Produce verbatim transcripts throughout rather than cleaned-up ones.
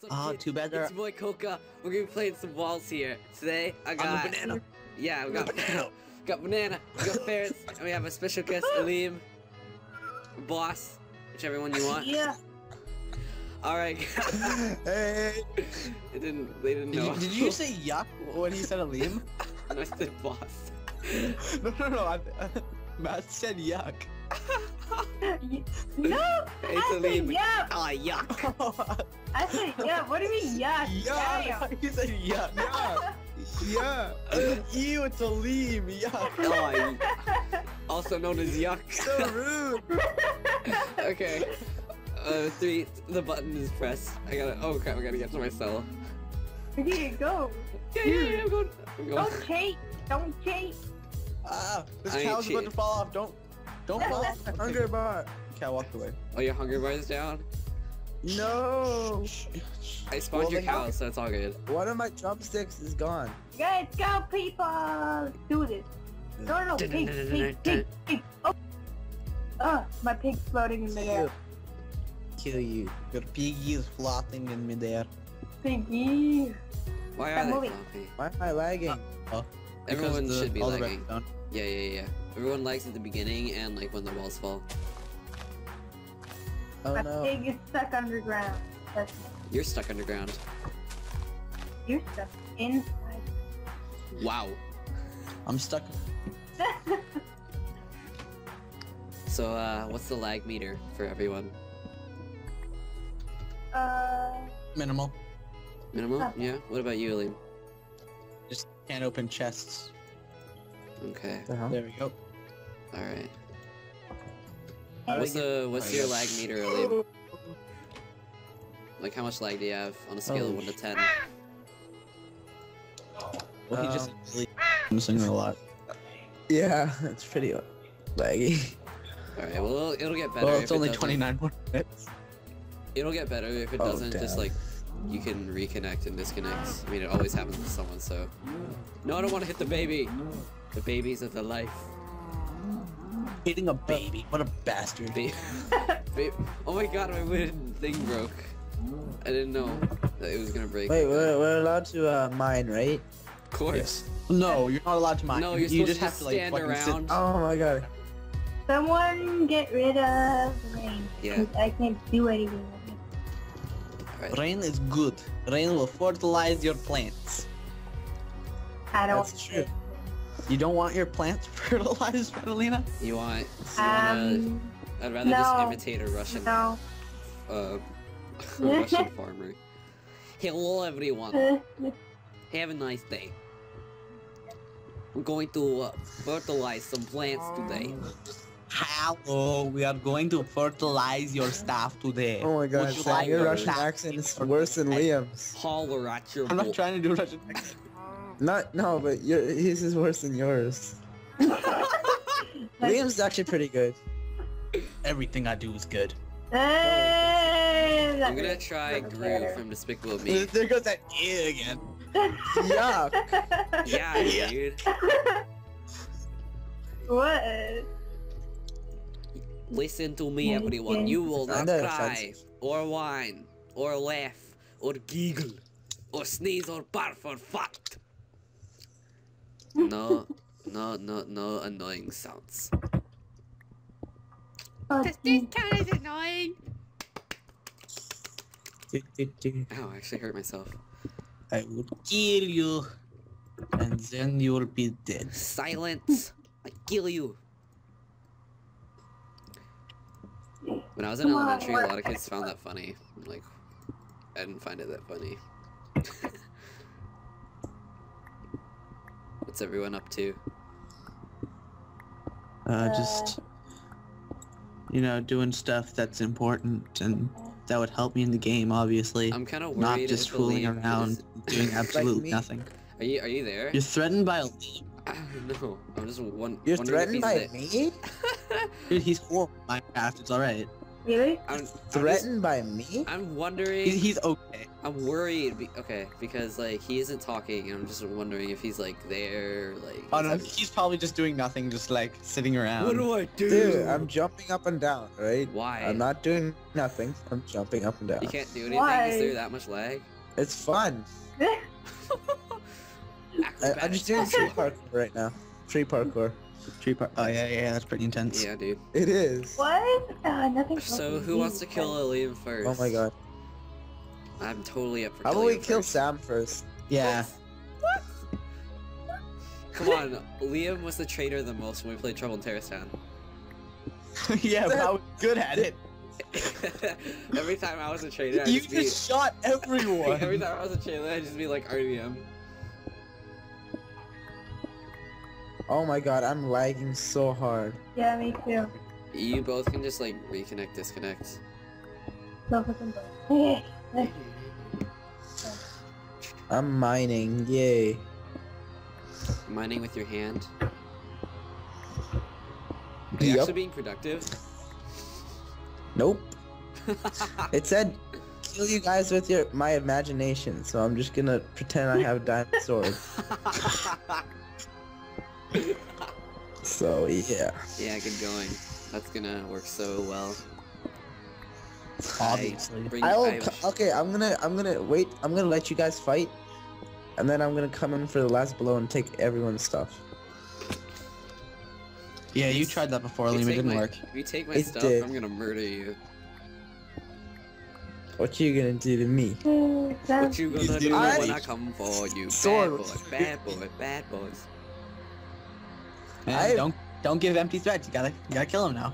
what's up? Ah, uh, too bad there. It's boy Koka. We're gonna be playing some walls here today. I got I'm a banana. Yeah, we got I'm a banana. We got banana. We got ferrets, and we have a special guest, Alim, boss, whichever one you want. Yeah. All right. Hey. It didn't. They didn't did know. You, did you say yuck when he said Alim? No, I said boss. No, no, no. I, uh, Matt said yuck. No, it's I said yuck. Oh, yuck. Oh. I said yuck. What do you mean yuck? Yuck. You said yuck. Yuck. Yuck. It's an ew, it's a leaf. Yuck. Oh, also known as yuck. So rude. Okay. Uh, three. The button is pressed. I gotta. Oh crap! I gotta get to my cell. Okay, go. Yeah, yeah, yeah. I'm going. I'm going. Don't chase. Don't chase. Ah, this cow's about to fall off. Don't. Don't fall off the hunger bar. Okay, I walked away. Oh, your hunger bar is down? No. I spawned well, your cow, so it's all good. One of my chopsticks is gone. Let's go, people. Do this. No, no, pig, pig, pig, pig. Oh, oh my pig's floating in midair. Kill you. Your piggy is floating in midair. Piggy. Why are Stop they floppy? Why am I lagging? Uh, oh, everyone the, should be lagging. Yeah, yeah, yeah. Everyone likes at the beginning and like when the walls fall. Oh, my no. pig is stuck underground. That's You're stuck underground. You're stuck inside. Wow. I'm stuck. So, uh, what's the lag meter for everyone? Uh. Minimal. Minimal? Uh, yeah. What about you, Liam? Just can't open chests. Okay. Uh-huh. There we go. All right. What's the what's your lag meter, Liam? Like how much lag do you have on a scale oh, of one to ten? Well, he um, just missing a lot. Yeah, it's pretty laggy. All right. Well, it'll, it'll get better. Well, it's if only it twenty-nine more minutes. It'll get better if it oh, doesn't. Damn. Just like you can reconnect and disconnect. I mean, it always happens to someone. So no, I don't want to hit the baby. The babies of the life. Hitting a baby? What a bastard. Ba ba oh my god, my wooden thing broke. I didn't know that it was gonna break. Wait, we're, we're allowed to uh, mine, right? Of course. Yes. No, you're not allowed to mine. No, you're you supposed just to, have to stand like, around. Sit. Oh my god. Someone get rid of rain. Yeah. I can't do anything with it. Right. Rain is good. Rain will fertilize your plants. I don't That's true. You don't want your plants fertilized, Catalina? You want... You um, want a, I'd rather no, just imitate a Russian... No. Uh, a Russian farmer. Hello, everyone. Have a nice day. We're going to uh, fertilize some plants today. Hello, we are going to fertilize your stuff today. Oh my god, you Sam, like your Russian accent is worse than Liam's. Holler at your I'm not trying to do Russian accent. Not no, but your, his is worse than yours. Liam's actually pretty good. Everything I do is good. Hey, I'm gonna try Gru from Despicable Me. There goes that ear again. Yuck. Yeah, yeah, dude. What? Listen to me, everyone. You will not cry, or whine, or laugh, or giggle, or sneeze, or barf, or fuck. No, no, no, no annoying sounds. Does this count as annoying? Ow, I actually hurt myself. I will kill you, and then you will be dead. Silence! I kill you! When I was in elementary, a lot of kids found that funny. I'm like, I didn't find it that funny. What's everyone up to? Uh, just, you know, doing stuff that's important and that would help me in the game, obviously. I'm kind of worried. Not just fooling around, is... doing absolutely like nothing. Are you, are you there? You're threatened by a leap. I don't know. I'm just one. You're threatened by there. Me? Dude, he's horrible at Minecraft, it's alright. Really? I'm threatened by me? I'm wondering. He's okay. I'm worried. Be okay, because like he isn't talking, and I'm just wondering if he's like there. Like. Oh no, he's probably just doing nothing, just like sitting around. What do I do? Dude, I'm jumping up and down, right? Why? I'm not doing nothing. I'm jumping up and down. You can't do anything. Why? Is there that much lag? It's fun. I, I'm just doing tree parkour right now. Tree parkour. Tree park. Oh yeah, yeah, that's pretty intense. Yeah, dude. It is. What? Uh, nothing. So who wants to kill Alim first? Oh my god. I'm totally up for. How about we kill Sam first? Yeah. What? What? Come on, Liam was the traitor the most when we played Trouble in Terra Town. Yeah, but I was good at it. Every time I was a traitor, I you just, just be... shot everyone. Every time I was a traitor, I'd just be like R D M. Oh my god, I'm lagging so hard. Yeah, me too. You both can just like reconnect, disconnect. I'm mining, yay. Mining with your hand? Are you yep. actually being productive? Nope. It said kill you guys with your my imagination, so I'm just gonna pretend I have dinosaurs. So yeah. Yeah, good going. That's gonna work so well. Obviously. I will. Okay, I'm gonna. I'm gonna wait. I'm gonna let you guys fight, and then I'm gonna come in for the last blow and take everyone's stuff. Yeah, you tried that before, Liam. It didn't my, work. If you take my it stuff, did. I'm gonna murder you. What you gonna do to me? What you gonna you do I... when I come for you? Bad boys, bad boys, bad boys. Man, don't don't give empty threats. You gotta you gotta kill him now.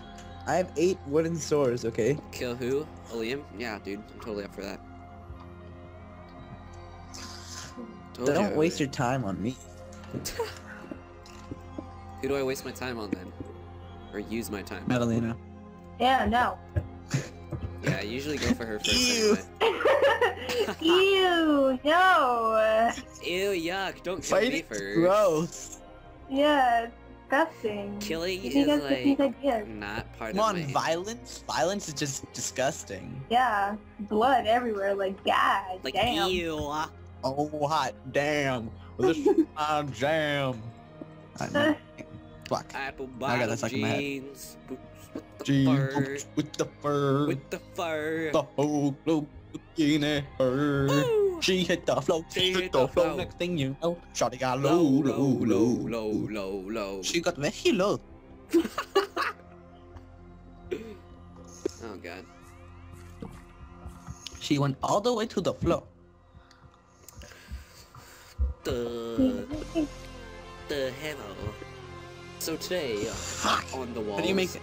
I have eight wooden swords. Okay. Kill who? Liam? Yeah, dude, I'm totally up for that. Totally don't waste it. your time on me. Who do I waste my time on then, or use my time? Madalena. Yeah, no. Yeah, I usually go for her first. Ew. Anyway. Ew, no. Ew, yuck! Don't kill Fight me first. Gross. Yeah, it's disgusting. Killing is like not part of my... Come on, violence? Violence is just disgusting. Yeah, blood everywhere, like, god like, damn. Like, ew. Oh, hot damn. Well, this is my jam. Right, fuck. Apple bottom jeans. Boots with the Jean fur. Boots with the fur. With the fur. The whole globe looking at her. Woo! She hit the flow, she hit the flow, next thing you know, shawty got low, low, low, low, low, low. She got very low. Oh god. She went all the way to the floor. The... the hello. So today, on the wall. How do you make it?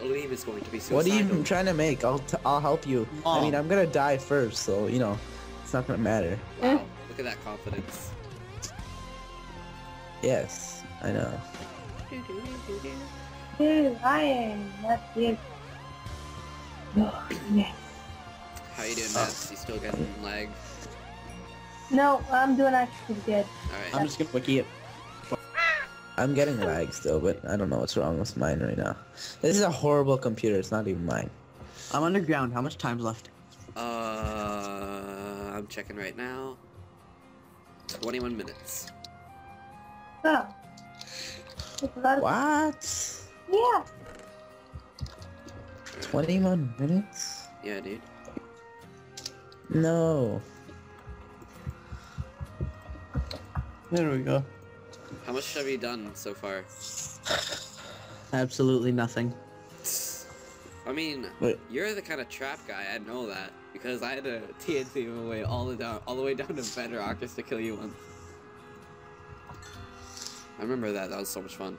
Alim is going to be suicidal. What are you trying to make? I'll, t I'll help you. Oh. I mean, I'm gonna die first, so, you know. Not gonna matter. Wow, look at that confidence. Yes, I know. Dude, I am not good. How you doing, Mads? You still got some lag? No, I'm doing actually good. Alright. I'm just gonna wiki it. I'm getting lag still, but I don't know what's wrong with mine right now. This is a horrible computer, it's not even mine. I'm underground, how much time's left? Uh... I'm checking right now. twenty-one minutes. Oh. What? Yeah. twenty-one minutes? Yeah, dude. No. There we go. How much have you done so far? Absolutely nothing. I mean, Wait. you're the kind of trap guy, I know that. Because I had to T N T him away all the down, all the way down to Bedrock just to kill you once. I remember that. That was so much fun.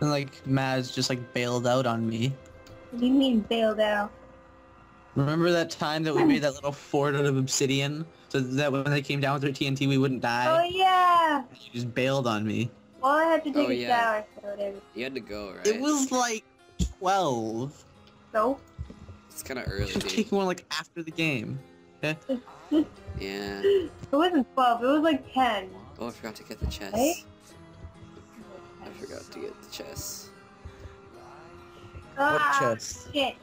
And like Mads just like bailed out on me. What do you mean bailed out? Remember that time that we made that little fort out of obsidian, so that when they came down with their T N T, we wouldn't die. Oh yeah. And you just bailed on me. Well, I had to take oh, a yeah. shower. So you had to go, right? It was like twelve. So. It's kind of early. Taking one like after the game. Yeah. Yeah. It wasn't twelve. It was like ten. Oh, I forgot to get the chest. Right? I forgot to get the chest. Ah, what chest? Shit.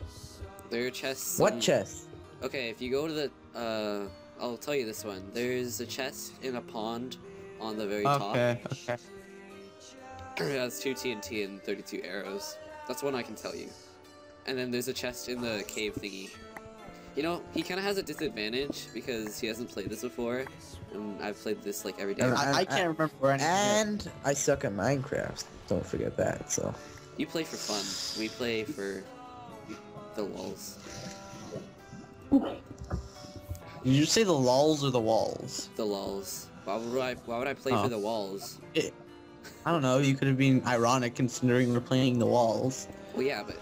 There are chests. What in... chest? Okay, if you go to the, uh, I'll tell you this one. There's a chest in a pond on the very okay, top. Okay, okay. It has two T N T and thirty-two arrows. That's one I can tell you. And then there's a chest in the cave thingy. You know, he kind of has a disadvantage because he hasn't played this before, and I've played this like every day. And, I, I can't remember where anything And I suck at Minecraft. Don't forget that, so. You play for fun. We play for the lulz. Did you say the lulz or the walls? The lulz. Why would I, why would I play oh. for the walls? It, I don't know. You could have been ironic considering we're playing the walls. Well, yeah, but...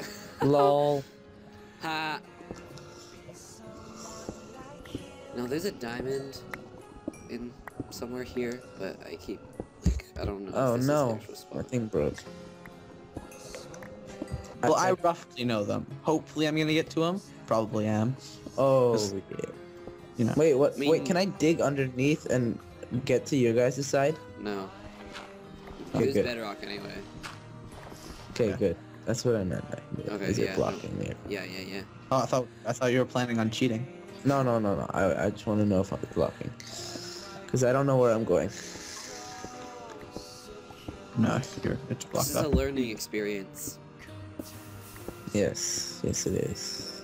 Lol. Ha. No, there's a diamond in somewhere here, but I keep, like, I don't know. Oh, if this no. Is the actual spot. My thing broke. Well, I, I roughly know them. Hopefully I'm gonna get to them. Probably am. Oh, Just, yeah. You know. Wait, what? I mean, wait, can I dig underneath and get to your guys' side? No. Okay, there's good. bedrock anyway. Okay, yeah. good. That's what I meant. Like, okay, is yeah, it blocking no. me? Yeah, yeah, yeah. Oh, I thought, I thought you were planning on cheating. No, no, no, no. I, I just want to know if I'm blocking. Because I don't know where I'm going. No, you're, it's blocked. This is up. a learning experience. Yes. Yes, it is.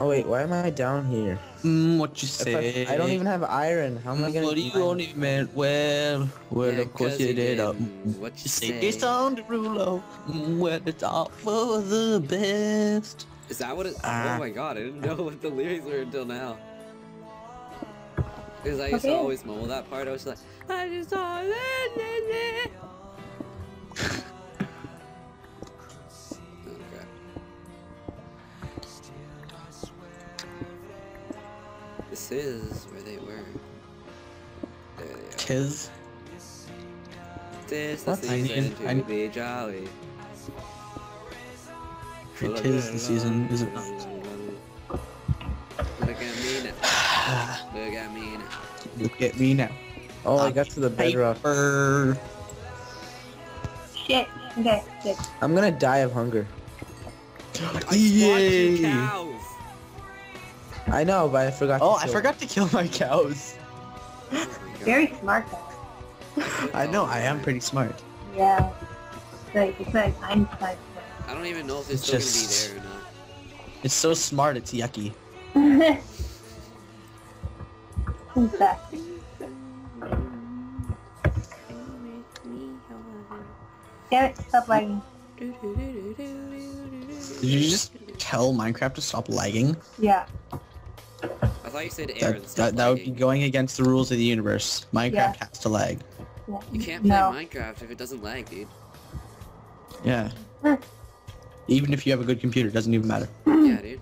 Oh, wait. Why am I down here? Mm, what you say? I, I don't even have iron. How am I going to What do you don't even Well, well, yeah, of course you did. Up. What you say? It's on the rulo. Well, it's all for the best. Is that what it... Ah. Oh my god, I didn't know what the lyrics were until now. Because I used okay. to always mumble that part. I was just like, I just saw that. This is where they were. There they are. Tis. This is the season I need, to I be jolly. It is the season, is it not? Look at me now. Look at me now. Look at me now. Oh, I got to the bedrock. Paper. Shit. Okay, shit. I'm gonna die of hunger. I Yay! Spawned you cows. I know, but I forgot oh, to kill Oh, I forgot to kill my cows. Oh my Very smart. I know, I am pretty smart. Yeah. Like, it's like, I'm smart. I don't even know if it's, it's still just... gonna be there or not. It's so smart, it's yucky. Who's that? Damn it, stop lagging. Did you just tell Minecraft to stop lagging? Yeah. I thought you said Aaron. That, that, that would be going against the rules of the universe. Minecraft yeah. has to lag. You can't play no. Minecraft if it doesn't lag, dude. Yeah. Even if you have a good computer, it doesn't even matter. Yeah, dude.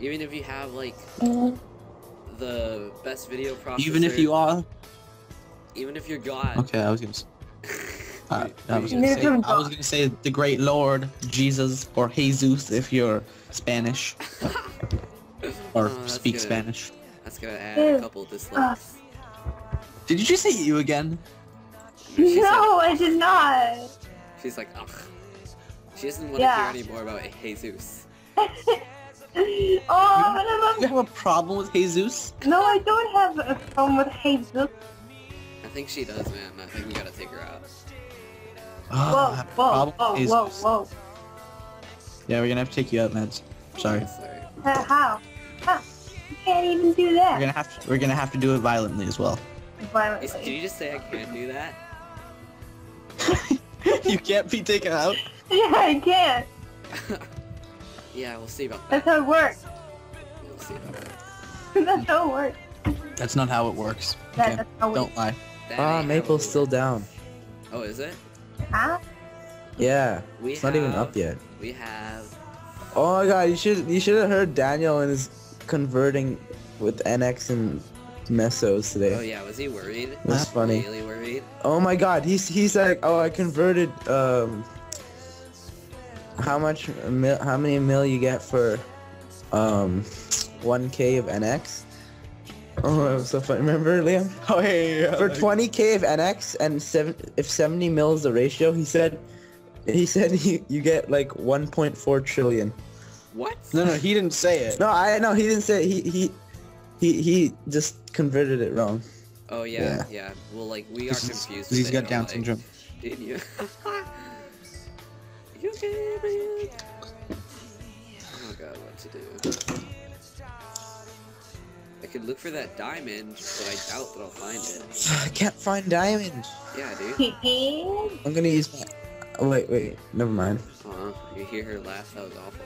Even if you have, like, the best video processor. Even if you are. Even if you're God. Okay, I was gonna say. Uh, I, was gonna say, I was gonna say the great Lord, Jesus, or Jesus if you're Spanish. Or oh, speak gonna, Spanish. That's gonna add a couple dislikes. Did you just say you again? She's no, like, I did not. She's like, ugh. She doesn't want to yeah. hear any more about Jesus. Oh, you, but do you have a problem with Jesus? No, I don't have a problem with Jesus. I think she does, man. I think we gotta take her out. Oh, whoa, whoa, whoa, whoa, whoa. Yeah, we're gonna have to take you out, Mads. Sorry. Yeah, sorry. Uh, how? Huh. You can't even do that. We're gonna have to. We're gonna have to do it violently as well. Violently. Is, did you just say I can't do that? You can't be taken out. Yeah, I can't. Yeah, we'll see about that. That's how it works. We'll see about that. That's how it works. That's not how it works. That, okay. That's how Don't it lie. Ah, uh, Maple's still down. Oh, is it? Huh? Yeah. We it's have, not even up yet. We have. Oh my god, you should you should have heard Daniel and his converting with N X and mesos today. Oh yeah, was he worried? That's funny. Really worried. Oh my god, he's he's like, oh, I converted. Um, how much? Mil, how many mil you get for, um, one K of N X? Oh, so funny. Remember, Liam? Oh, hey, yeah, for twenty K of N X and seven, if seventy mil is the ratio, he said, he said he, you get like one point four trillion. What? No, no, he didn't say it. No, I no, he didn't say it. He he he he just converted it wrong. Oh yeah, yeah. yeah. Well, like we are confused. With he's it, got Down like, syndrome. Did you? You can't breathe. Oh god, what to do? I could look for that diamond, but I doubt that I'll find it. I can't find diamond. Yeah, dude. I'm gonna use my. Oh wait, wait, never mind. Uh-huh. You hear her laugh? That was awful.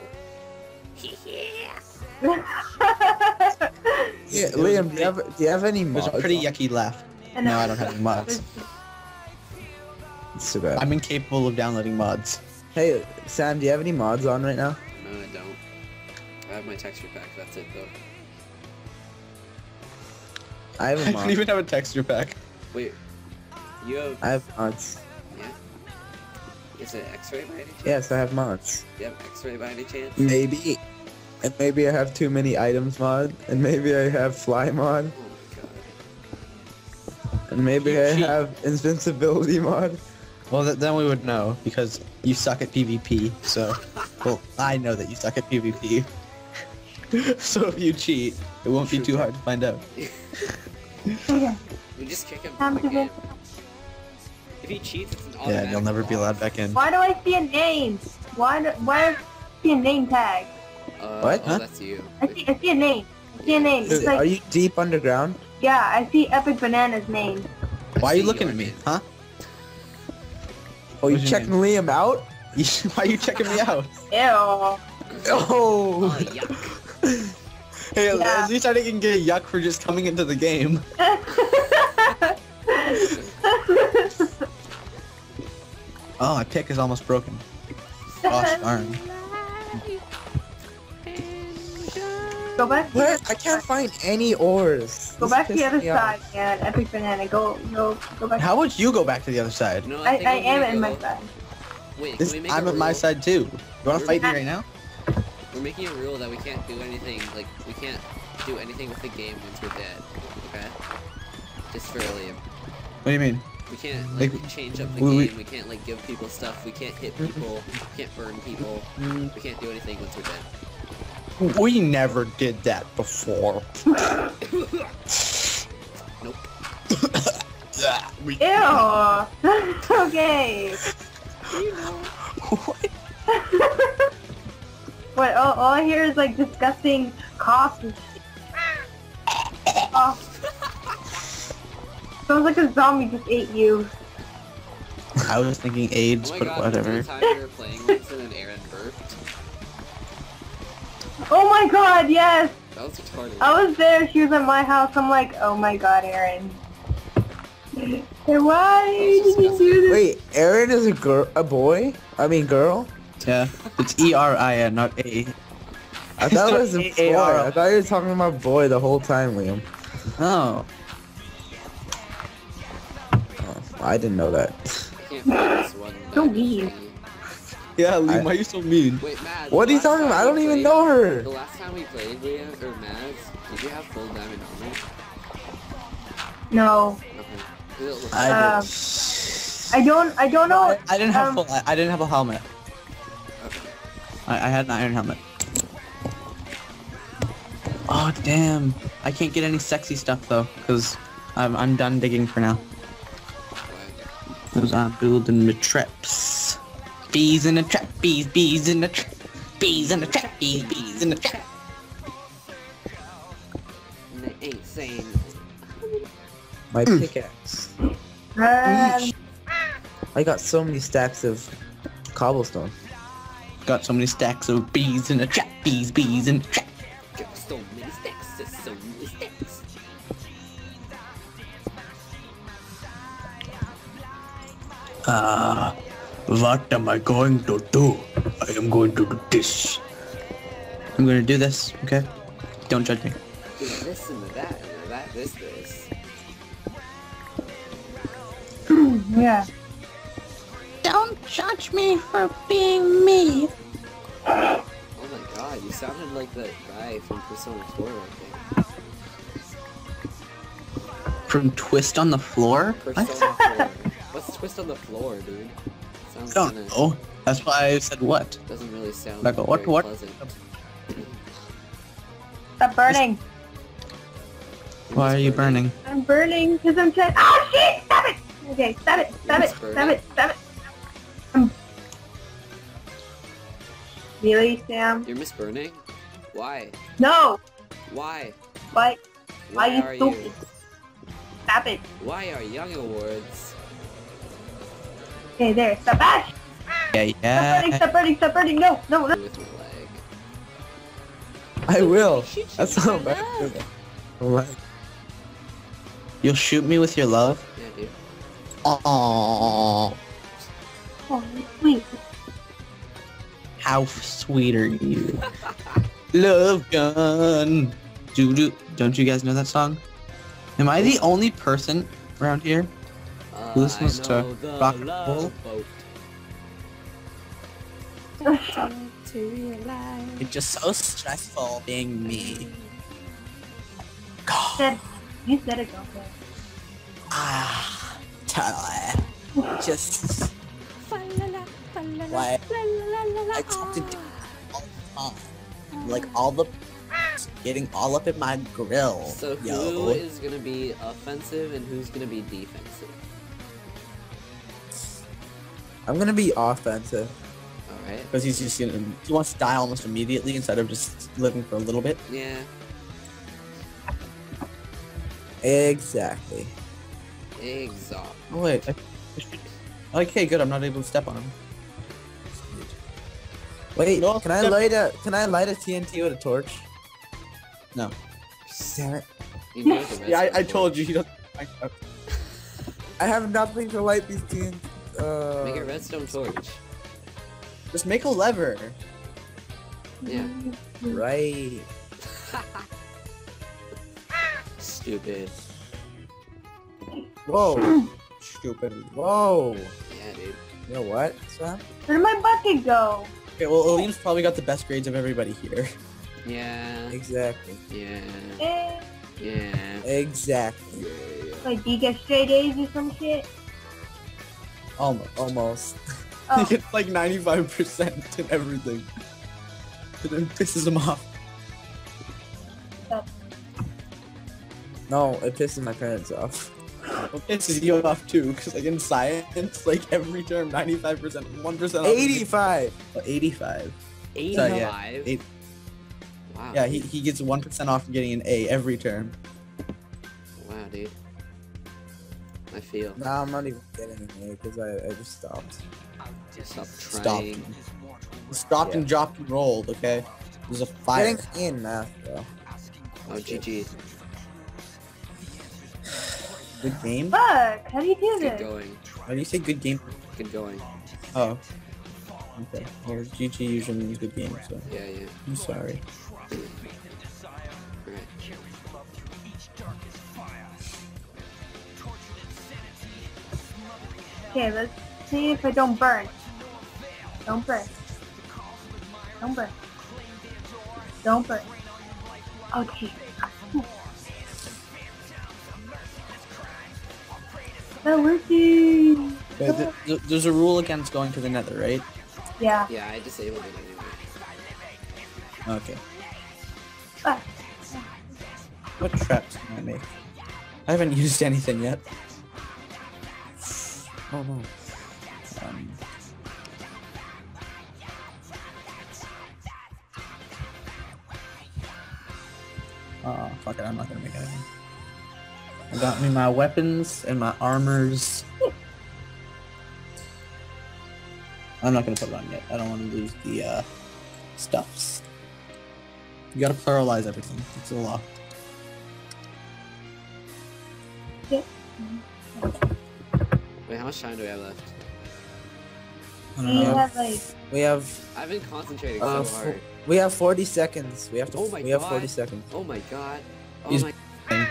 Yeah, Liam, do you, have, do you have any mods? There's a pretty yucky laugh. No, I don't have any mods. It's too bad. I'm incapable of downloading mods. Hey, Sam, do you have any mods on right now? No, I don't. I have my texture pack, that's it though. I have a mod. I don't even have a texture pack. Wait, you have... I have mods. Yeah? Is it X-Ray by any chance? Yes, I have mods. Do you have X-Ray by any chance? Maybe. And maybe I have too many items mod, and maybe I have fly mod, oh my God. And maybe you I cheat. have invincibility mod. Well, th then we would know because you suck at PvP. So, well, I know that you suck at PvP. So if you cheat, it won't be too hard to find out. We just kick him back in. If he cheats, it's an automatic. Yeah, you'll never be allowed back in. Why do I see a name? Why? Do, why do I see a name tag? Uh, what? Oh, huh? That's you. I see, I see a name. I see a name. It's like, are you deep underground? Yeah, I see Epic Banana's name. Why are you looking at me, huh? Oh, you checking Liam out? Why are you checking me out? Ew. Oh. Oh yuck. Hey, yeah. At least I didn't get a yuck for just coming into the game. Oh, my pick is almost broken. Gosh darn. Go back. Where? I can't find any ores. Go this back to the other side, off. Yeah. Epic Banana. Go, go, go back. How would you go back to the other side? No, I, I, I am at my side. Wait, this, can we make I'm at my side too. You wanna we're fight me right now? We're making a rule that we can't do anything. Like we can't do anything with the game once we're dead. Okay. Just for Liam. What do you mean? We can't like, like change up the we, game. We can't like give people stuff. We can't hit people. We can't burn people. We can't do anything once we're dead. We never did that before. Nope. Ew. Okay. What? What? All, all I hear is like disgusting coughs. Cough. Sounds like a zombie just ate you. I was thinking AIDS, oh but God, whatever. The time we were playing once and then Aaron burped. Oh my god, yes! That was retarded. I was there, she was at my house, I'm like, oh my god, Aaron. Why did you do this? Wait, Aaron is a girl, a boy? I mean girl? Yeah, it's E R I N, not A. I thought it was a boy. I thought you were talking about boy the whole time, Liam. Oh. Oh I didn't know that. Don't leave. Yeah, Liam, I... why are you so mean? Wait, Mads, what are you talking about? I don't played, even know her! The last time we played, Liam, or Mads, did you have full diamond armor? No. Okay. I, uh, I don't, I don't know. I, I didn't have um, full, I, I didn't have a helmet. Okay. I, I had an iron helmet. Oh, damn. I can't get any sexy stuff, though, because I'm, I'm done digging for now. Because I'm building the traps. Bees in a trap, bees, bees in a trap, bees in a trap, bees, bees in a trap. And they ain't saying my pickaxe. Um, I got so many stacks of cobblestone. Got so many stacks of bees in a trap, bees, bees in a trap. Got so many stacks, there's so many stacks. Ah. Uh, What am I going to do? I am going to do this. I'm going to do this, okay? Don't judge me. Do this and do that and do that, this, this. Yeah. Don't judge me for being me. Oh my god, you sounded like that guy from Persona four right there. From Twist on the Floor? Twist on the floor. What's Twist on the Floor, dude? Sounds I don't kinda... know. That's why I said what. Doesn't really sound like what, what? pleasant. Stop burning! Why are you burning? I'm burning because I'm trying- Oh shit! Stop it! Okay, stop it! Stop it! Stop it! Stop it! I'm... Really, Sam? You're miss burning? Why? No! Why? Why? Why, Why are you stupid? You? Stop it! Why are Young Awards? Okay, there. Stop it! Yeah, yeah. Stop burning! Stop burning! Stop burning! No! No! No! With my leg. I will. That's not bad. What? You'll shoot me with your love? Yeah, dude. Aww. Oh, wait. How sweet are you? Love gun. Do do. Don't you guys know that song? Am I the only person around here who listens to rock and roll? It's just so stressful being me. God. You said it, okay. Ah, totally. Just... like, I talk to all the time. Like, all the... getting all up in my grill. So who yo. is gonna be offensive and who's gonna be defensive? I'm gonna be offensive. Alright. Because he's just gonna... he wants to die almost immediately instead of just living for a little bit. Yeah. Exactly. Exactly. Oh wait. I, I should, okay, good. I'm not able to step on him. Wait, no, can I light a can I light a T N T with a torch? No. Damn it. You yeah, I, I told you. You don't. I, I have nothing to light these T N T. Uh, make a redstone torch. Just make a lever. Yeah. Right. Stupid. Whoa. Stupid. Whoa. Yeah, dude. You know what, Sam? Where did my bucket go? Okay, well, Alim's probably got the best grades of everybody here. Yeah. Exactly. Yeah. Yeah. yeah. Exactly. Yeah, yeah. Like, do you get straight A's or some shit? Almost. Almost. Oh. He gets like ninety-five percent in everything. And then pisses him off. Stop. No, it pisses my parents off. It pisses you off too, because like in science, like every term, ninety-five percent, one percent. eighty-five! Oh, eighty-five. eighty-five? So, yeah, eight. Wow. Yeah, he, he gets one percent off from getting an A every term. Wow, dude. I feel. Nah, I'm not even getting an A, because I, I just stopped. Just stopped trying. Stopped, stopped yeah. and dropped and rolled, okay? There's a fire. Getting in math, though. Oh, G G. Good game? Fuck! How do you do this? Good going. How do you say good game? Good going. Oh. Okay. Well, G G usually means good game, so... yeah, yeah. I'm sorry. Right. Okay, let's see if I don't burn. Don't burn. Don't burn. Don't burn. Okay. Not working. Wait, th th there's a rule against going to the nether, right? Yeah. Yeah, I disabled it anyway. Okay. Uh. What traps can I make? I haven't used anything yet. Oh no. Um. Oh, fuck it, I'm not gonna make anything. I got me my weapons and my armors. I'm not gonna put it on yet. I don't want to lose the uh, stuffs. You gotta pluralize everything. It's a law. Yep. Wait, how much time do we have left? I don't we know. Have like... We have. I've been concentrating uh, so hard. We have forty seconds. We have to. Oh my we god. have forty seconds. Oh my god. Oh He's my.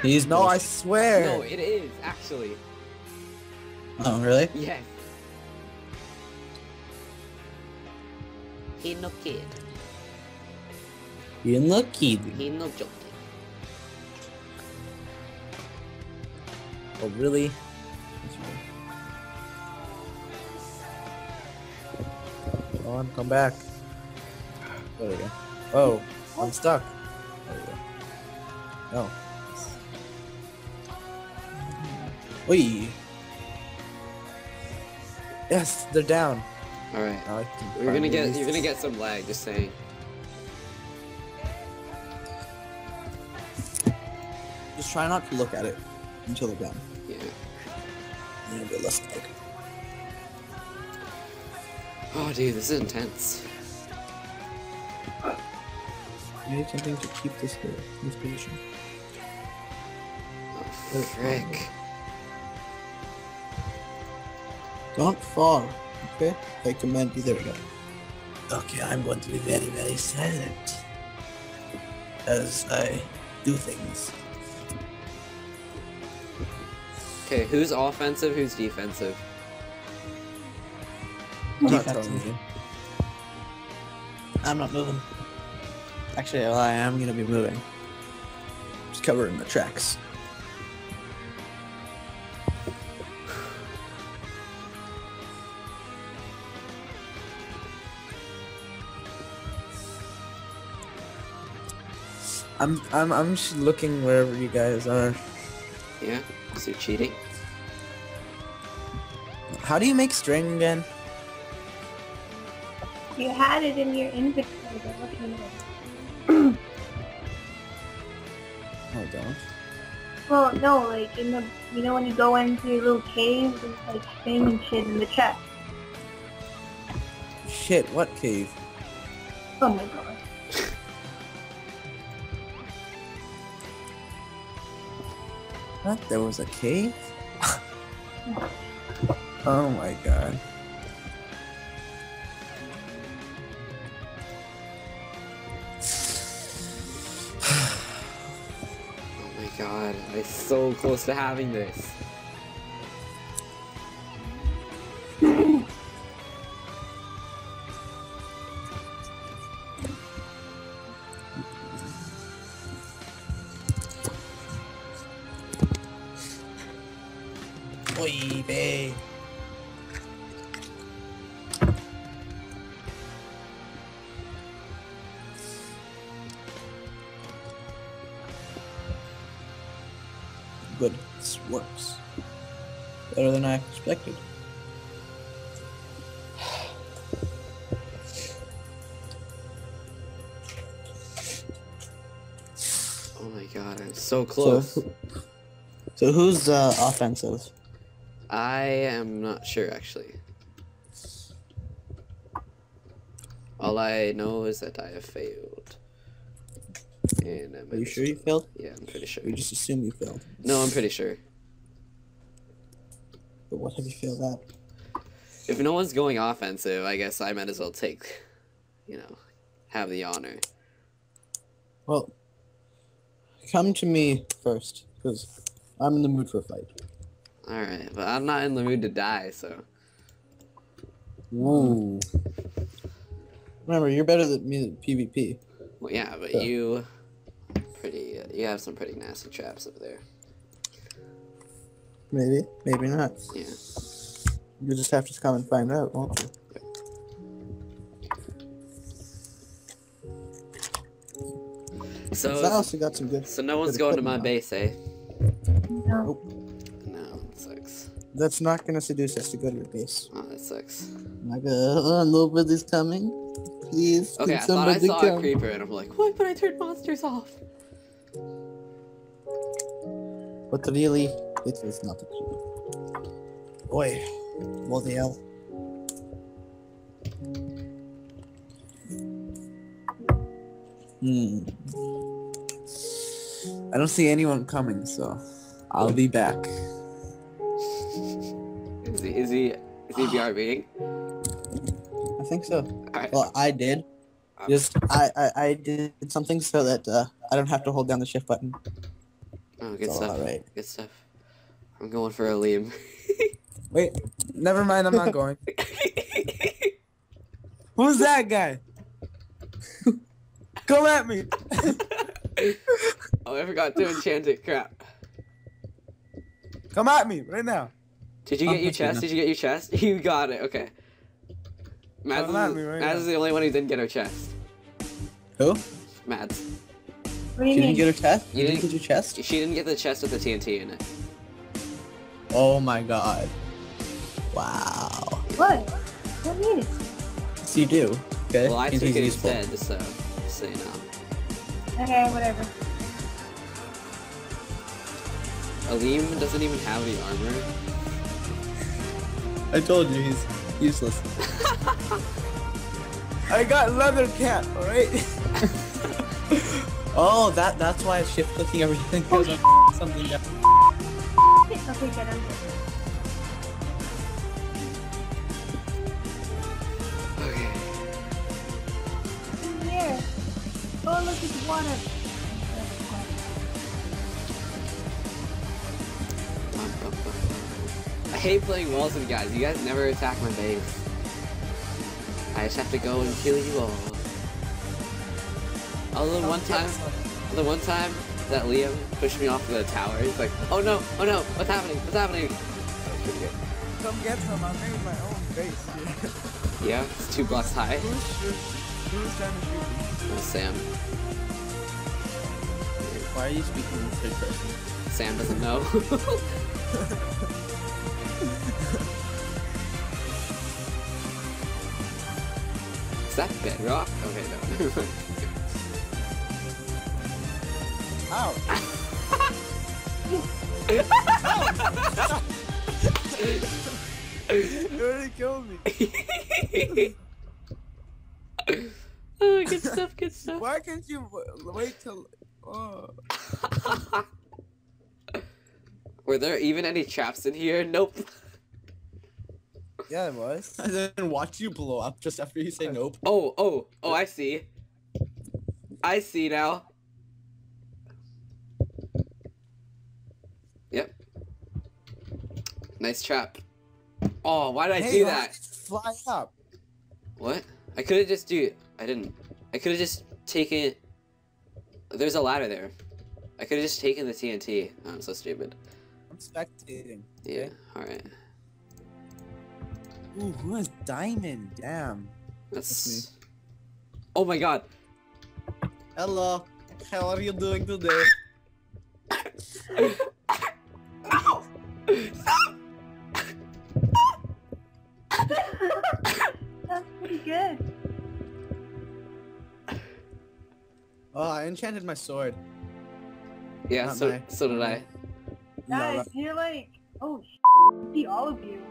He's no, I swear. No, it is actually. Oh, really? Yes. He no kid. He no kid. He no joking. Oh, really? That's weird. Come on, come back. There we go. Oh, I'm stuck. There we go. No. Wee. Yes, they're down. All right. Now I can We're gonna get. You're gonna get some lag. Just saying. Just try not to look at it until they're down. Yeah. A little bit less lag. Oh, dude, this is intense. I need something to keep this here, this position. Oh, frick. Don't fall, okay? I command you, there we go. Okay, I'm going to be very, very silent as I do things. Okay, who's offensive, who's defensive? I'm not throwing you. I'm not moving. Actually, well, I am gonna be moving. Just covering the tracks. I'm I'm I'm just looking wherever you guys are. Yeah, is it cheating? How do you make string again? You had it in your inventory. Oh, I don't. Well, no, like in the you know when you go into your little cave, there's like string and shit in the chest. Shit! What cave? Oh my god. What? There was a cave? Oh my god. Oh my god, I'm so close to having this. Good, this works. Better than I expected. Oh my god, I'm so close. So, so who's uh, offensive? I am not sure, actually. All I know is that I have failed. And I'm Are you sure you failed? Yeah, I'm pretty sure. You just assume you failed. No, I'm pretty sure. But what have you failed at? If no one's going offensive, I guess I might as well take, you know, have the honor. Well, come to me first, because I'm in the mood for a fight. Alright, but I'm not in the mood to die, so. Whoa. Remember, you're better than me at PvP. Well, yeah, but so. you, pretty, uh, you have some pretty nasty traps up there. Maybe, maybe not. Yeah. You just have to come and find out, won't you? Yep. So, I also got some good, so no one's going to my base, eh? No. No, it sucks. That's not going to seduce us to go to your base. Oh, that sucks. Like, uh, nobody's coming. Please, okay, I thought I saw come. a creeper and I'm like, what? But I turned monsters off. But really, it was not a creeper. Oi, what the hell? Hmm. I don't see anyone coming, so I'll be back. Is he? Is he? Is he B R B? I think so. Right. Well, I did. Um, Just I, I I did something so that uh, I don't have to hold down the shift button. Oh, good it's stuff. Right. Good stuff. I'm going for a Liam. Wait, never mind. I'm not going. Who's that guy? Come at me! Oh, I forgot to enchant it. Crap. Come at me right now. Did you get I'm your chest? Enough. Did you get your chest? You got it. Okay. Mads, is, me right Mads is the only one who didn't get her chest. Who? Mads. What do you she mean? didn't get her chest? You, you didn't, didn't get your chest? She didn't get the chest with the T N T in it. Oh my god. Wow. What? What do you mean? Yes, you do. Okay. Well, I took it instead, so say no. Okay, whatever. Alim doesn't even have the armor. I told you he's useless. I got leather cap, alright? Oh, that that's why I shift clicking everything goes oh, something down. Okay, get him. Okay. In here. Oh, look, it's water. I hate playing walls with you guys. You guys never attack my base. I just have to go and kill you all. Although one time, the one time that Liam pushed me off the tower, he's like, oh no, oh no, what's happening, what's happening? That was pretty good. Come get some, I made my own base. Yeah, it's two blocks high. Who's trying to shoot me? Oh, Sam. Why are you speaking in third person? Sam doesn't know. Is that bedrock? Okay, no. Ow! Ow! You already killed me. Oh, good stuff, good stuff. Why can't you wait till... Oh. Were there even any traps in here? Nope. Yeah, it was. I didn't watch you blow up just after you say nope. Oh, oh, oh, I see. I see now. Yep. Nice trap. Oh, why did I hey, do that? Fly up. What? I could have just do it. I didn't. I could have just taken it. There's a ladder there. I could have just taken the T N T. Oh, I'm so stupid. I'm spectating. Yeah, alright. Ooh, who has diamond? Damn. That's... That's me. Oh my god. Hello. How are you doing today? Ow! Stop! That's pretty good. Oh, I enchanted my sword. Yeah, Not so my... so did I. Guys, you're like, oh, sh see all of you.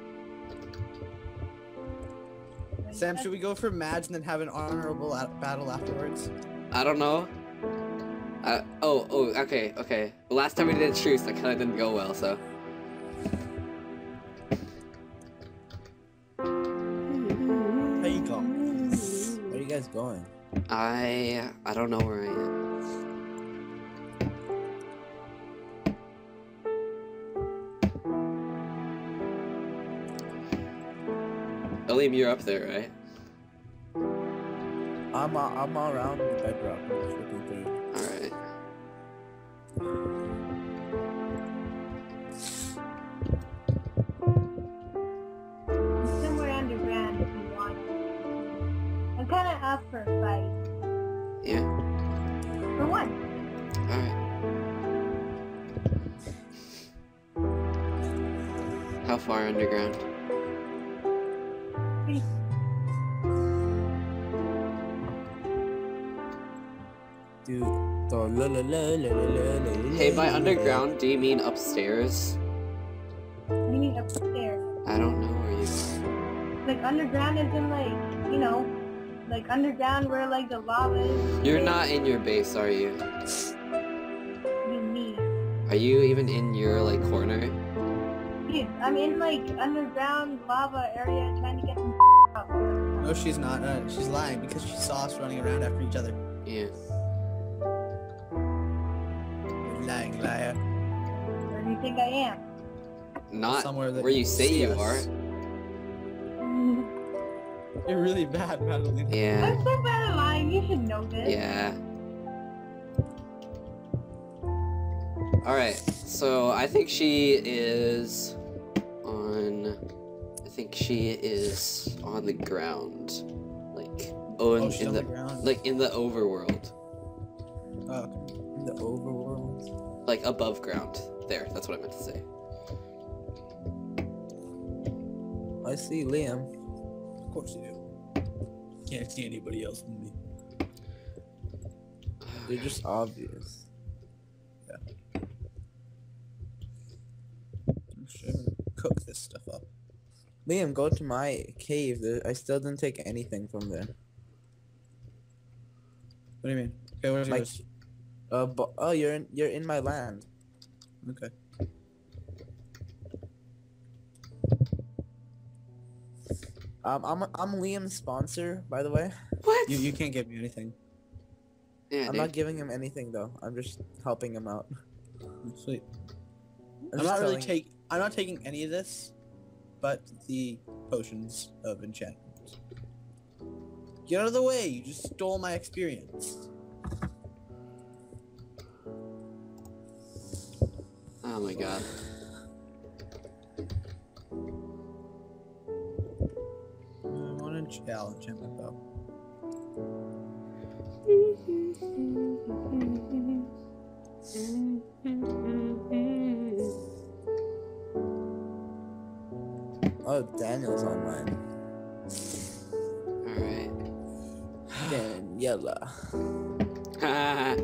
Sam, should we go for Mads and then have an honorable battle afterwards? I don't know. Uh, oh, oh, okay, okay. The last time we did truce, that kind of didn't go well, so. Where you going? Where are you guys going? I I don't know where I am. Alim, you're up there, right? I'm uh, I'm all around the bedrock. All right. Somewhere underground, if you want. I'm kind of up for a fight. Yeah. For one. All right. How far underground? Hey, by underground, do you mean upstairs? What do you mean upstairs? I don't know where you are. Like underground is in like, you know, like underground where like the lava is. You're not in your base, are you? What do you mean? Are you even in your like corner? Dude, I'm in like underground lava area trying to get some out. No, she's not. Uh, she's lying because she saw us running around after each other. Yeah. Lying liar. Where do you think I am? Not somewhere that where you say you us. are. You're really bad, Madeline. Yeah. I'm so bad at lying. You should know this. Yeah. Alright, so I think she is on... I think she is on the ground. Like, oh, in, oh, in the, the like in the overworld. Uh, in the overworld? Like, above ground. There, that's what I meant to say. I see Liam. Of course you do. Can't see anybody else from me. They're just obvious. Yeah. I'm sure cook this stuff up. Liam, go to my cave. I still didn't take anything from there. What do you mean? Okay, where's my, yours? Uh, oh, you're in, you're in my land. Okay. Um, I'm I'm Liam's sponsor, by the way. What? You you can't give me anything. Yeah, I'm dude. not giving him anything though. I'm just helping him out. Sweet. I'm, I'm not really take. I'm not taking any of this, but the potions of enchantment. Get out of the way! You just stole my experience. Oh my god. Challenge him though. Oh, Daniel's online. Alright. Daniella. I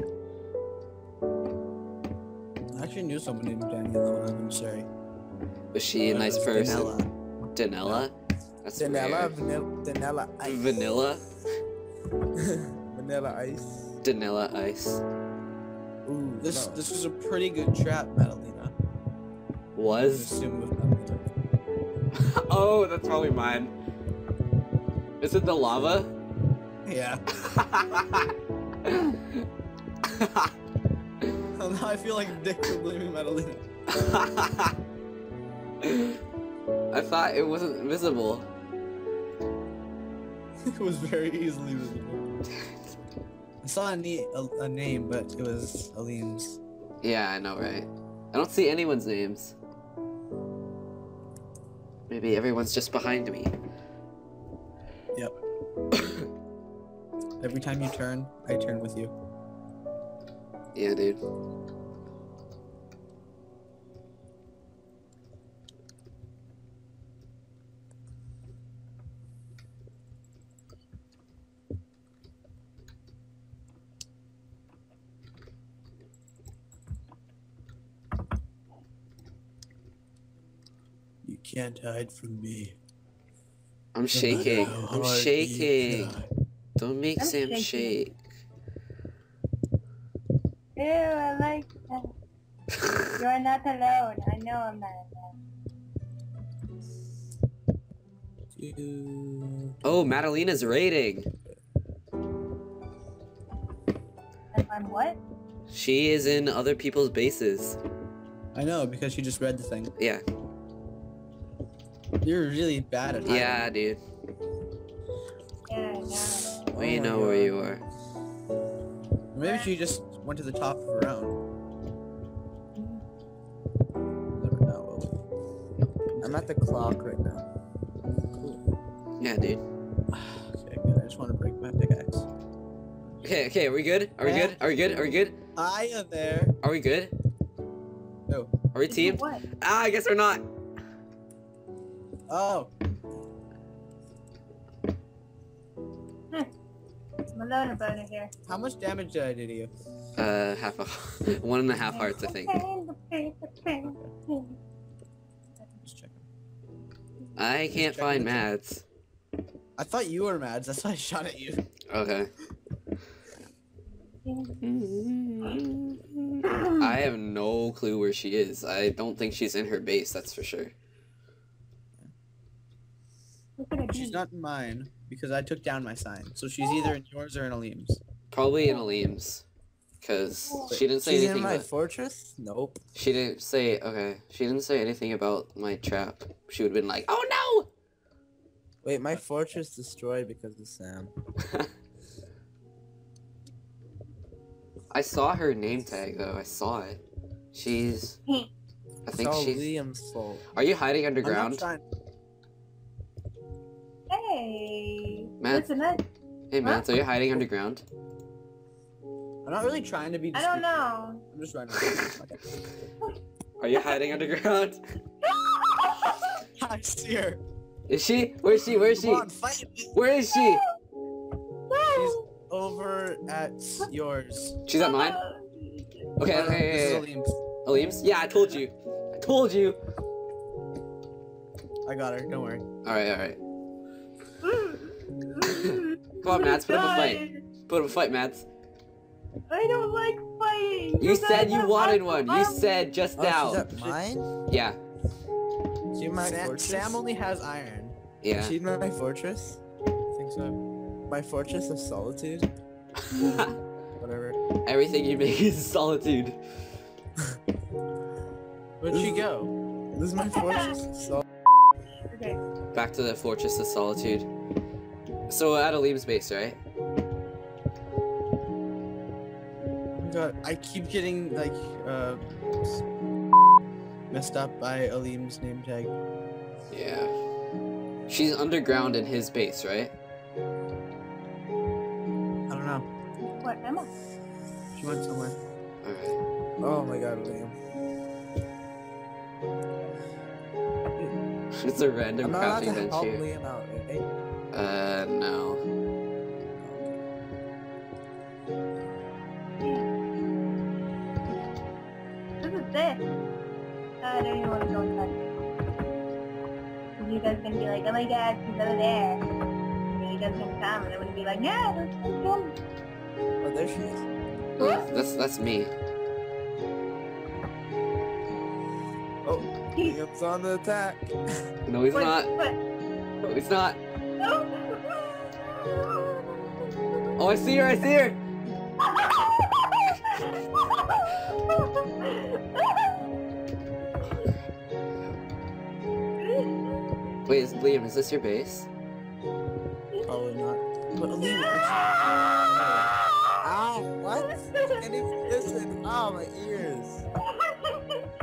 actually knew someone named Daniella when I was sorry. Was she a nice person? Daniella? Daniella? No. That's Daniella, vanilla, Daniella ice. Vanilla? Vanilla ice. Daniella ice. Ooh, this no. this was a pretty good trap, Madalena. Was? Oh, that's probably mine. Is it the lava? Yeah. Well, now I feel like a dick for blaming Madalena. I thought it wasn't visible. It was very easily visible. I saw a, ne a, a name, but it was Alim's. Yeah, I know, right? I don't see anyone's names. Maybe everyone's just behind me. Yep. Every time you turn, I turn with you. Yeah, dude. Can't hide from me. I'm shaking. I'm shaking. Don't make I'm Sam shaking. shake. Ew, I like that. You're not alone. I know I'm not alone. Dude. Oh, Madalena's raiding. I'm what? She is in other people's bases. I know, because she just read the thing. Yeah. You're really bad at hiding. Yeah, dude. Yeah, no. We oh know where you are. Maybe she just went to the top of her own. Never know. I'm at the clock right now. Cool. Yeah, dude. Okay, good. I just want to break my pickaxe. Okay, okay. Are we good? Are we yeah. good? Are we good? Are we good? I am there. Are we good? No. Are we teamed? What? Ah, I guess we're not. Oh. Hmm. I'm alone about it here. How much damage did I do to you? Uh, half a one and a half hearts, I think. I can't find Mads. I thought you were Mads. That's why I shot at you. Okay. I have no clue where she is. I don't think she's in her base. That's for sure. She's not in mine, because I took down my sign. So she's either in yours or in Alim's. Probably in Alim's. Because she didn't say she's anything in my about... fortress? Nope. She didn't say... Okay. She didn't say anything about my trap. She would have been like, oh no! Wait, my fortress destroyed because of Sam. I saw her name tag, though. I saw it. She's. I think it's all she's. Liam's fault. Are you hiding underground? I'm not trying... Hey. Matt. That... Hey, Matt. Huh? Are you hiding underground? I'm not really trying to be. I don't know. I'm just trying to. Are you hiding underground? I see her. Is she? Where is she? Where is she? On, Where is she? She's over at yours. She's at mine? Okay, okay, hey, hey, hey. Alim's? Yeah, I told you. I told you. I got her, don't worry. Alright, alright. Come on, Mads, put up a fight. Put up a fight, Mads. I don't like fighting. You said you wanted one. You said just now. Is that mine? Yeah. She my Sam, Sam only has iron. Yeah. She's my, my fortress. I think so. My fortress of solitude. Whatever. Everything you make is solitude. Where'd she go? This is my fortress of solitude. Okay. Back to the fortress of solitude. So we're at Alim's base, right? God, I keep getting like uh, messed up by Alim's name tag. Yeah. She's underground in his base, right? I don't know. What, Emma? She went somewhere. Alright. Oh my god, Liam. It's a random crafting bench help here. Liam out, right? Uh, no. There. I don't even want to go inside. You guys gonna be like, oh my god, she's over there. And then you guys gonna come and I'm gonna be like, no, let's go. Oh, there she is. Oh, that's that's me. Oh, Liam's on the attack. No, he's what, not. What? No, he's not. Oh. Oh, I see her. I see her. Wait, is, Liam, is this your base? Probably not. But Liam, ow, what? And it's listen. Oh, my ears.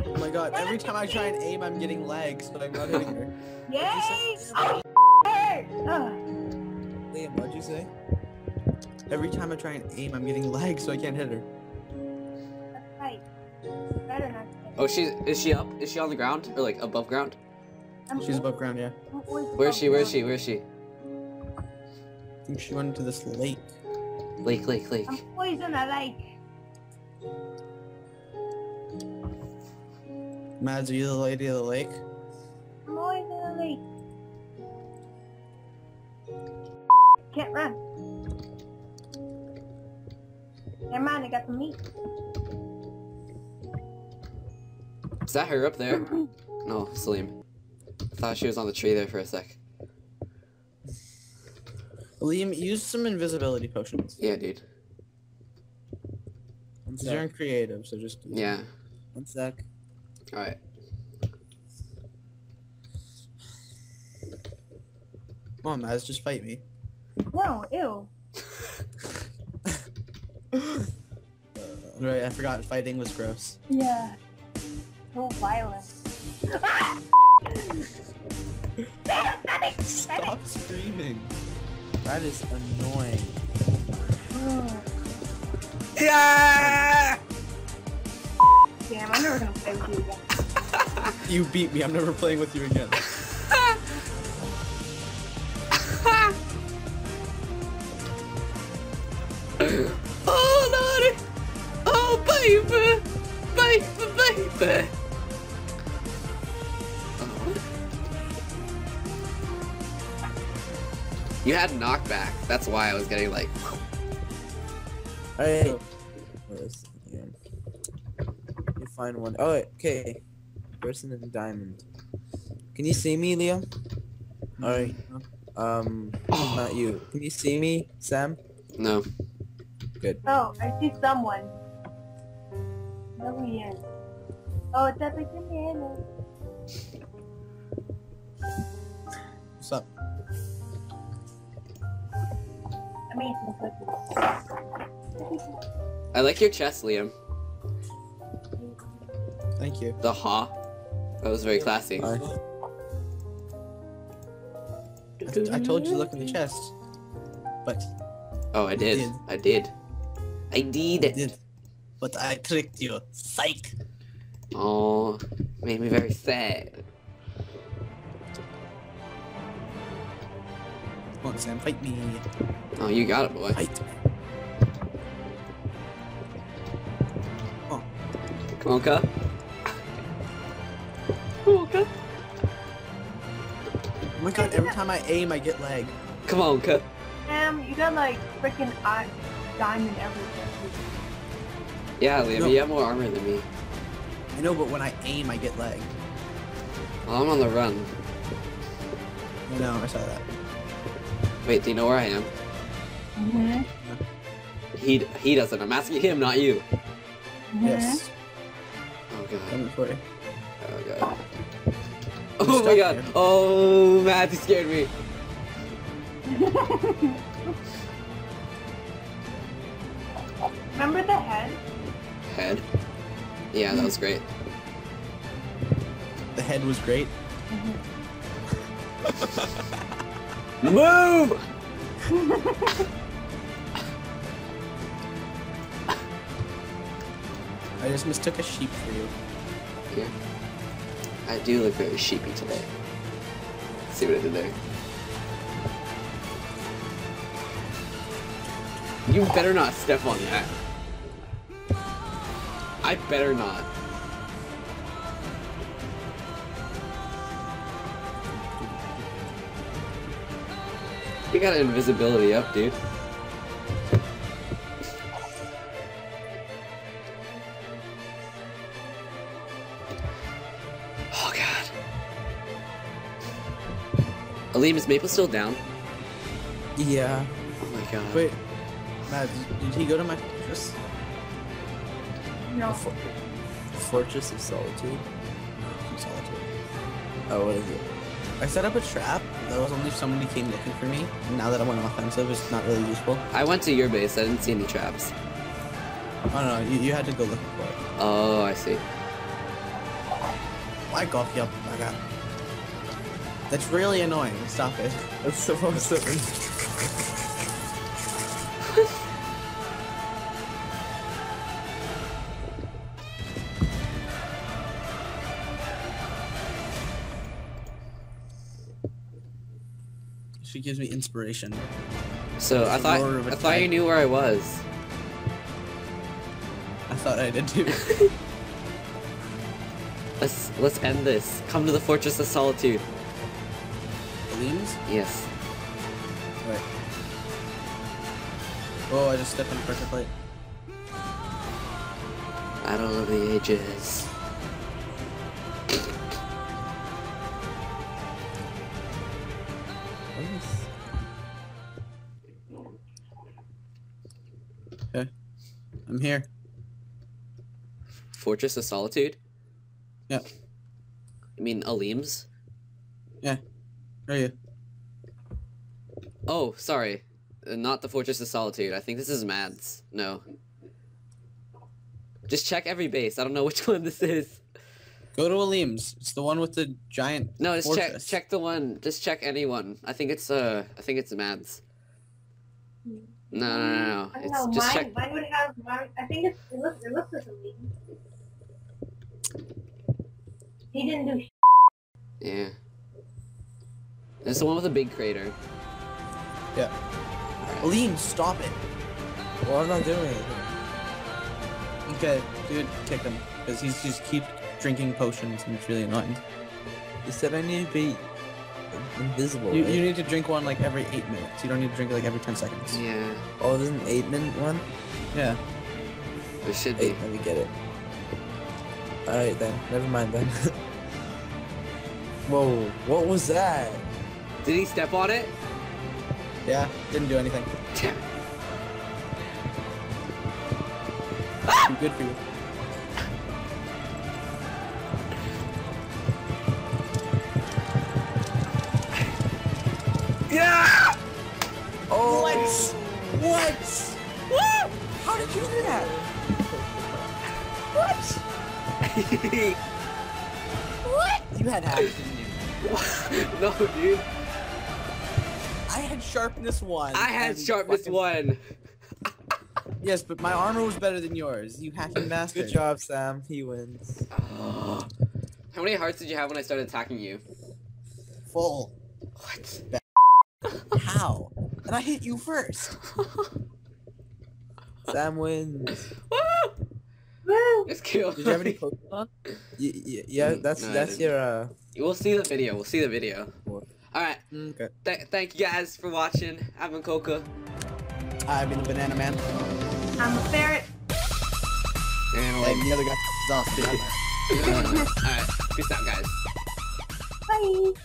Oh my god, every time I try and aim, I'm getting lag, so I'm not hitting her. Yay! Oh, Liam, what'd you say? Every time I try and aim, I'm getting lag, so I can't hit her. That's right. Better not. Oh, she, is she up? Is she on the ground? Or, like, above ground? She's above ground, yeah. Where is she? Where is she? Where is she? I think she went into this lake. Lake, lake, lake. I'm poisoned, I like. Mads, are you the lady of the lake? I'm always in the lake. Can't run. Never mind, I got some meat. Is that her up there? No, Salim. I thought she was on the tree there for a sec. Liam, use some invisibility potions. Yeah, dude. You're in creative, so just... Yeah. One sec. Alright. Come on, Maz, just fight me. No, ew. Right, I forgot fighting was gross. Yeah. So violent. Stop screaming. That is annoying. Yeah! Damn, I'm never gonna play with you again. You beat me, I'm never playing with you again. Oh, no! Oh, baby! Baby, baby! You had knockback. That's why I was getting like. Alright. You find one. Oh, okay. Person in diamond. Can you see me, Liam? Alright. Um, oh. Not you. Can you see me, Sam? No. Good. Oh, I see someone. No weird. Oh, it's Epic Banana. What's up? I like your chest, Liam. Thank you. The ha. That was very classy. Bye. I, I told you to look in the chest. But. Oh, I did. did. I did. I did it. Did. But I tricked you. Psych. Oh, made me very sad. Come on, Sam, fight me. Oh, you got it, boy. Fight. Oh. Koka. Koka. Oh my god, every time I aim, I get lag. Come on, Koka. Sam, you got like freaking diamond everything. Yeah, Liam, no. You have more armor than me. I know, but when I aim, I get lag. Well, I'm on the run. I know, I saw that. Wait, do you know where I am? Mm-hmm. He he doesn't. I'm asking him, not you. Mm-hmm. Yes. Oh god. Coming for you. Oh god. I'm oh my god. Here. Oh, Matt, you scared me. Remember the head? Head? Yeah, that was great. The head was great? Mm-hmm. Move! I just mistook a sheep for you. Yeah. I do look very sheepy today. Let's see what I did there. You better not step on that. I better not. You got invisibility up, dude. Oh god. Alim, is Maple still down? Yeah. Oh my god. Wait. Matt, did he go to my fortress? No. For fortress of solitude? Of solitude. Oh, what is it? I set up a trap that was only if somebody came looking for me. Now that I'm on offensive, it's not really useful. I went to your base. I didn't see any traps. Oh, no, you, you had to go looking for it. Oh, I see. I got you up. I got That's really annoying. Stop it. That's supposed to... She gives me inspiration. So I thought I thought you knew where I was. I thought I did too. let's let's end this. Come to the Fortress of Solitude. Alim's? Yes. Right. Oh, I just stepped on a pressure plate. Battle of the Ages. Okay. I'm here. Fortress of Solitude? Yeah. You mean Alim's? Yeah. Where are you? Oh, sorry. Not the Fortress of Solitude. I think this is Mads. No. Just check every base. I don't know which one this is. Go to Alim's. It's the one with the giant. No, just fortress. check check the one. Just check anyone. I think it's uh I think it's Mads. No, no, no, no. I don't it's know, just mine, check. Mine would have mine. I think it's, it looks it looks like Alim. He didn't do. Yeah. There's the one with a big crater. Yeah. Alim, stop it. Well, I'm not doing anything. Okay, dude, kick him. Because he's just keep drinking potions and it's really annoying. You said I need to be invisible. You, right? You need to drink one like every eight minutes. You don't need to drink it like every ten seconds. Yeah. Oh, there's an eight minute one? Yeah. There should be. Let me get it. Alright then. Never mind then. Whoa, what was that? Did he step on it? Yeah, didn't do anything. Damn it. Ah! Too good for you. Yeah! Oh. What? What? What? How did you do that? What? What? You had hacks, didn't you? No, dude. I had sharpness one. I had sharpness fucking... one. Yes, but my armor was better than yours. You hacking bastard. Good job, Sam. He wins. Oh. How many hearts did you have when I started attacking you? Full. What? How? And I hit you first. Sam wins. Woo! It's cool. Did you have any Pokemon? Yeah, yeah, that's no, that's your. Uh... We'll see the video. We'll see the video. All right. Okay. Th thank you guys for watching. I've been Koka. I've been the Banana Man. I'm a ferret. And like the other guy. All right. Peace out, guys. Bye.